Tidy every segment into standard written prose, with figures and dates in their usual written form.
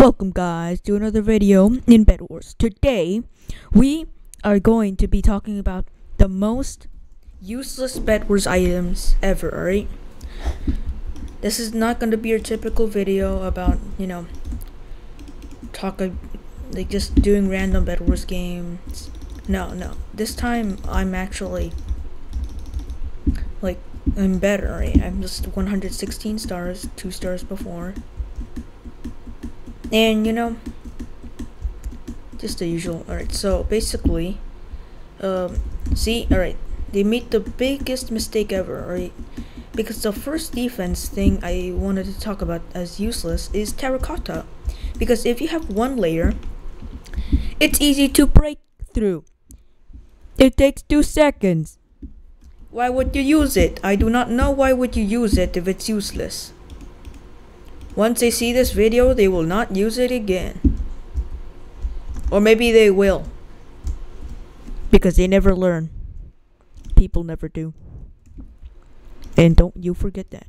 Welcome guys to another video in Bedwars. Today we are going to be talking about the most useless Bedwars items ever, alright? This is not going to be your typical video about, you know, just doing random Bedwars games. No. This time I'm actually, like, I'm better, right? I'm just 116 stars, 2 stars before. And, you know, just the usual. Alright, so basically, alright, they made the biggest mistake ever, right? Because the first defense thing I wanted to talk about as useless is terracotta. Because if you have one layer, it's easy to break through. It takes 2 seconds. Why would you use it? I do not know why would you use it if it's useless. Once they see this video, they will not use it again. Or maybe they will. Because they never learn. People never do. And don't you forget that.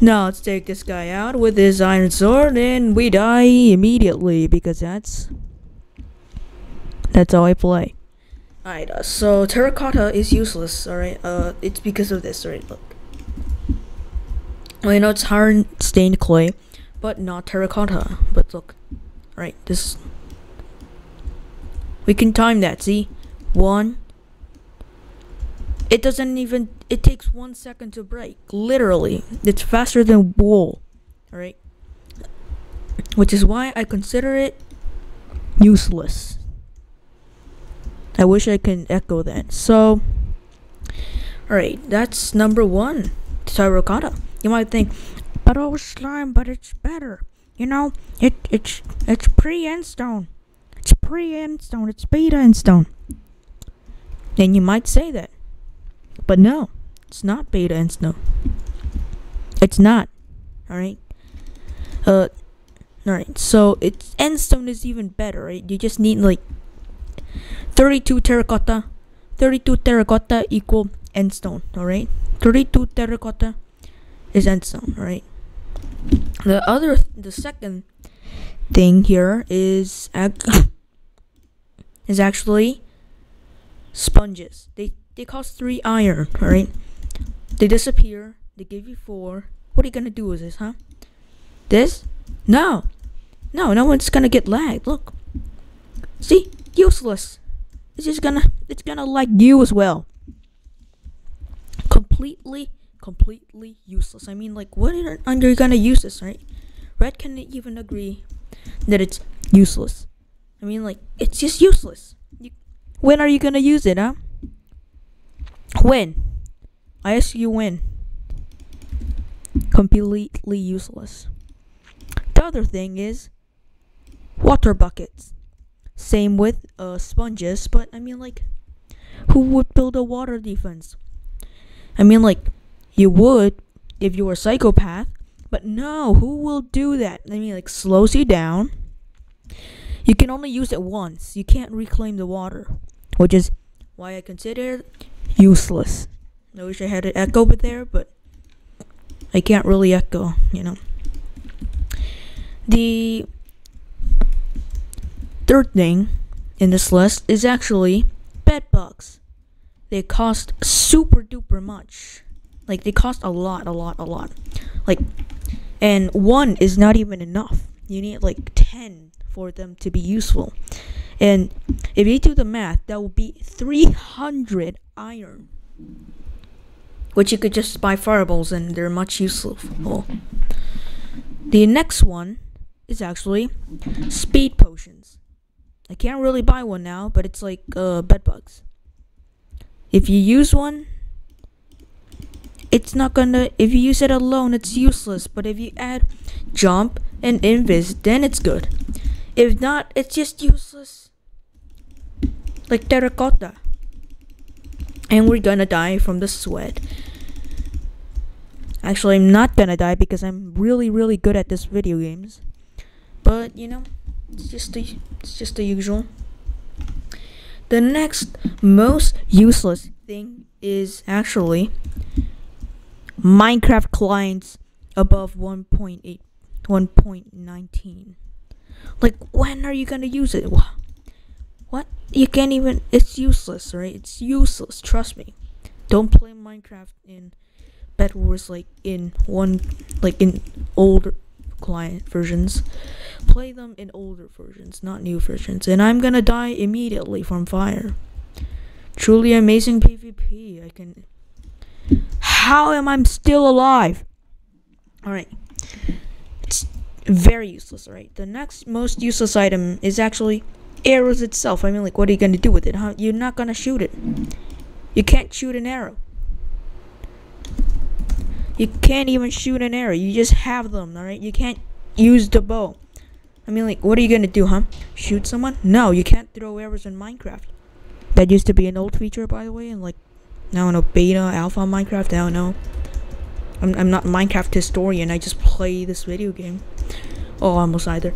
Now let's take this guy out with his iron sword and we die immediately because that's how I play. Alright, so terracotta is useless, alright? It's because of this, alright, look. Well, you know, it's hard stained clay, but not terracotta. But look, alright, this... We can time that, see? One... It doesn't even... It takes 1 second to break, literally. It's faster than wool, alright? Which is why I consider it useless. I wish I can echo that. So, alright, that's number one, terracotta. You might think, but oh, slime, but it's better. You know, it's pre-endstone. It's pre-endstone. It's beta endstone. Then you might say that, but no, it's not beta endstone. It's not. Alright. Alright. So it's endstone is even better. Right? You just need like 32 terracotta. 32 terracotta equal endstone, alright? 32 terracotta is endstone, alright? The second thing here is actually sponges. They cost 3 iron, alright? They disappear, they give you 4. What are you gonna do with this, huh? This? No! No one's gonna get lagged, look. See? Useless. It's just gonna like you as well. Completely useless. I mean, like, what are you gonna use this, right? Red can even agree that it's useless. I mean, like, it's just useless. When are you gonna use it, huh? When? I ask you when. Completely useless. The other thing is water buckets. Same with sponges, but I mean, like, who would build a water defense? I mean, like, you would if you were a psychopath, but no, who will do that? I mean, like, slows you down. You can only use it once. You can't reclaim the water, which is why I consider it useless. I wish I had an echo over there, but I can't really echo, you know. The third thing in this list is actually bed bugs. They cost super duper much. Like, they cost a lot. Like, and one is not even enough. You need like 10 for them to be useful. And if you do the math, that would be 300 iron. Which you could just buy fireballs and they're much useful. The next one is actually speed potions. I can't really buy one now, but it's like bed bugs. If you use one, it's not gonna. If you use it alone, it's useless. But if you add jump and invis, then it's good. If not, it's just useless. Like terracotta. And we're gonna die from the sweat. Actually, I'm not gonna die because I'm really good at this video games. But you know. It's just the usual. The next most useless thing is actually Minecraft clients above 1.8 1.19. Like, when are you gonna use it? What? You can't even, it's useless, right? It's useless, trust me. Don't play Minecraft in Bedwars like in older client versions. Play them in older versions, not new versions. And I'm gonna die immediately from fire. Truly amazing PvP. How am I still alive? Alright. It's very useless, right? The next most useless item is actually arrows itself. I mean, like, what are you gonna do with it? Huh? You're not gonna shoot it. You can't shoot an arrow. You can't even shoot an arrow. You just have them, alright? You can't use the bow. I mean, like, what are you gonna do, huh? Shoot someone? No, you can't throw arrows in Minecraft. That used to be an old feature, by the way, and like, I don't know, beta, alpha Minecraft, I don't know. I'm not a Minecraft historian, I just play this video game. Oh, almost either.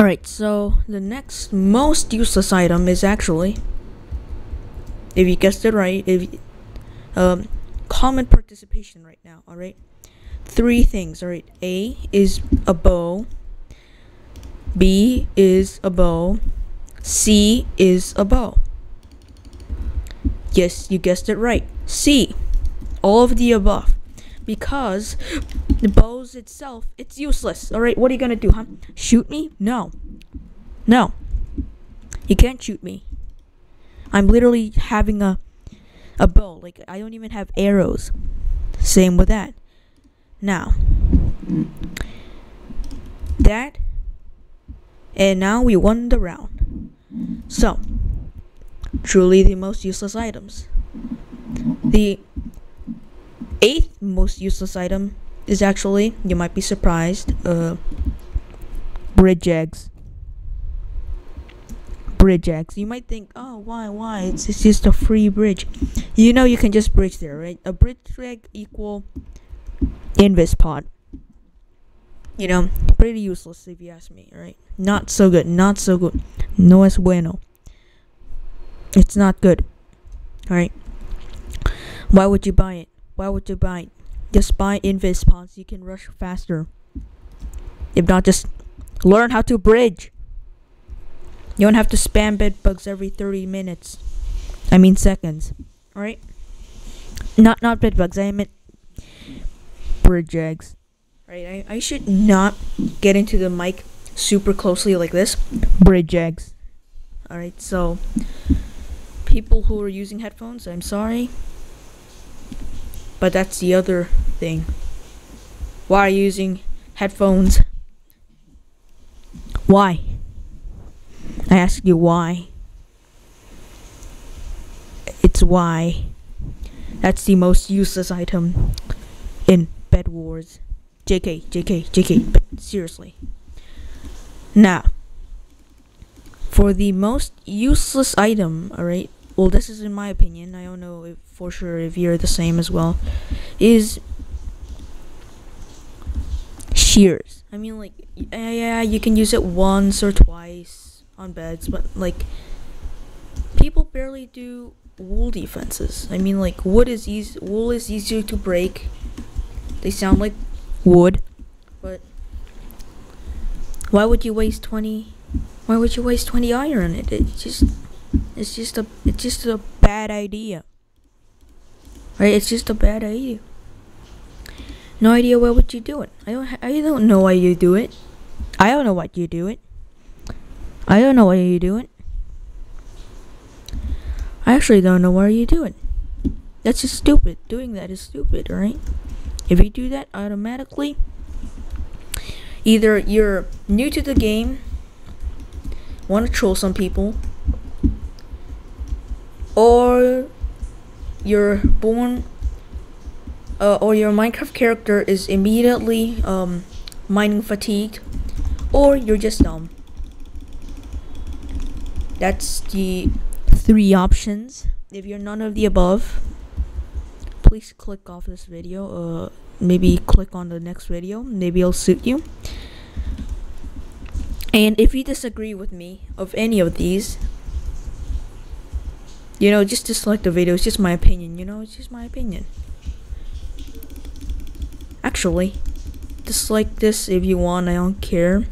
Alright, so the next most useless item is actually, if you guessed it right, comment participation right now, alright? Three things, alright? A is a bow, B is a bow, C is a bow. Yes, you guessed it right. C. All of the above. Because the bows itself, it's useless. Alright, what are you gonna do, huh? Shoot me? No. No. You can't shoot me. I'm literally having a bow. Like, I don't even have arrows. Same with that. Now. That. And now we won the round. So. Truly the most useless items. The eighth most useless item is actually, you might be surprised, bridge eggs. Bridge eggs. You might think, oh, why? It's just a free bridge. You know you can just bridge there, right? A bridge egg equal invis pod. You know, pretty useless if you ask me, right? Not so good, not so good. No es bueno. It's not good. Alright. Why would you buy it? Why would you buy it? Just buy invis pods. You can rush faster. If not, just learn how to bridge. You don't have to spam bed bugs every 30 minutes. I mean seconds. Alright? Not bed bugs. I meant bridge eggs. Alright, I should not get into the mic super closely like this. Bridge eggs. Alright, so people who are using headphones, I'm sorry, but that's the other thing. Why are you using headphones? Why? I ask you why. It's why. That's the most useless item in Bedwars. JK, but seriously. Now, for the most useless item, alright, well, this is in my opinion, I don't know if, for sure if you're the same as well, is shears. I mean, like, yeah, you can use it once or twice on beds, but, like, people barely do wool defenses. I mean, like, wool is easier to break. They sound like wood, but why would you waste 20... Why would you waste 20 iron on it? It's just a bad idea. Right? It's just a bad idea. No idea why would you do it. I don't know why you do it. I don't know why you do it. I don't know why you do it. I actually don't know why you do it. That's just stupid. Doing that is stupid, right? If you do that automatically, either you're new to the game, want to troll some people, or you're born or your Minecraft character is immediately mining fatigued, or you're just dumb. That's the three options. If you're none of the above, please click off this video, maybe click on the next video, maybe it'll suit you. And if you disagree with me of any of these, you know, just dislike the video. It's just my opinion, you know, it's just my opinion. Actually, dislike this if you want, I don't care.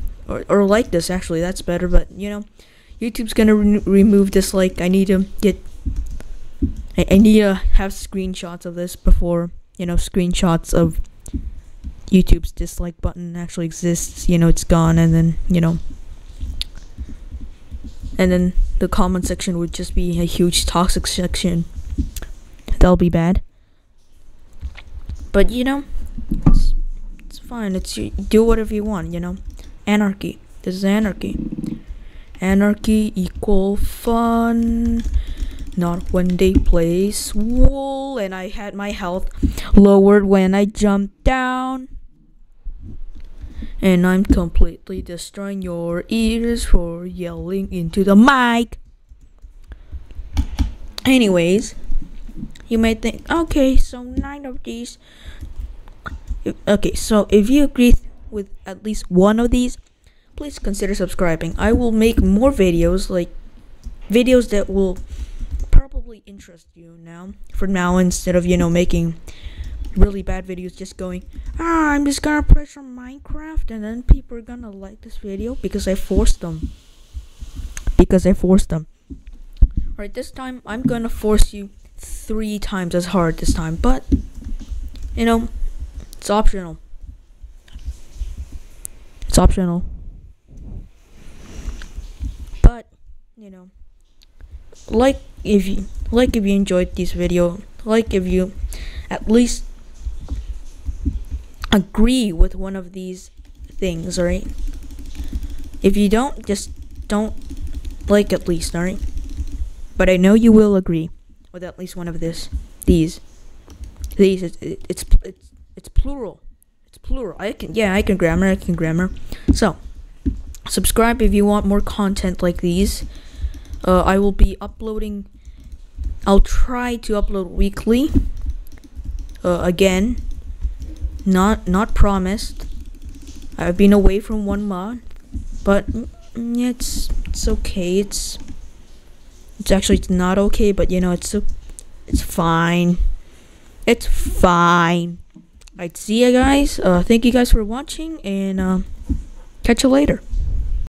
Or like this, actually, that's better, but you know, YouTube's gonna remove dislike. I need to get, I need to have screenshots of this before, you know, screenshots of YouTube's dislike button actually exists, you know, it's gone, and then, you know, and then the comment section would just be a huge toxic section. That'll be bad. But, you know, it's fine. It's, you do whatever you want, you know. Anarchy. This is anarchy. Anarchy equal fun. Not when they play swole. And I had my health lowered when I jumped down. And I'm completely destroying your ears for yelling into the mic. Anyways, you may think, okay, so 9 of these. Okay, so if you agree with at least one of these, please consider subscribing. I will make more videos, like videos that will probably interest you now, for now, instead of, you know, making really bad videos just going, ah, I'm just gonna play some Minecraft and then people are gonna like this video because I forced them. Alright, this time I'm gonna force you 3 times as hard this time, but you know, it's optional. It's optional. But you know, like if you enjoyed this video, like if you at least agree with one of these things, alright? If you don't, just don't like at least, alright? But I know you will agree with at least one of these. It's plural. It's plural. I can grammar. So subscribe if you want more content like these. I will be uploading. I'll try to upload weekly. Again, not promised. I've been away from 1 month, but it's okay. It's actually, it's not okay, but you know, it's fine. It's fine. Alright, see ya guys. Thank you guys for watching, and catch you later.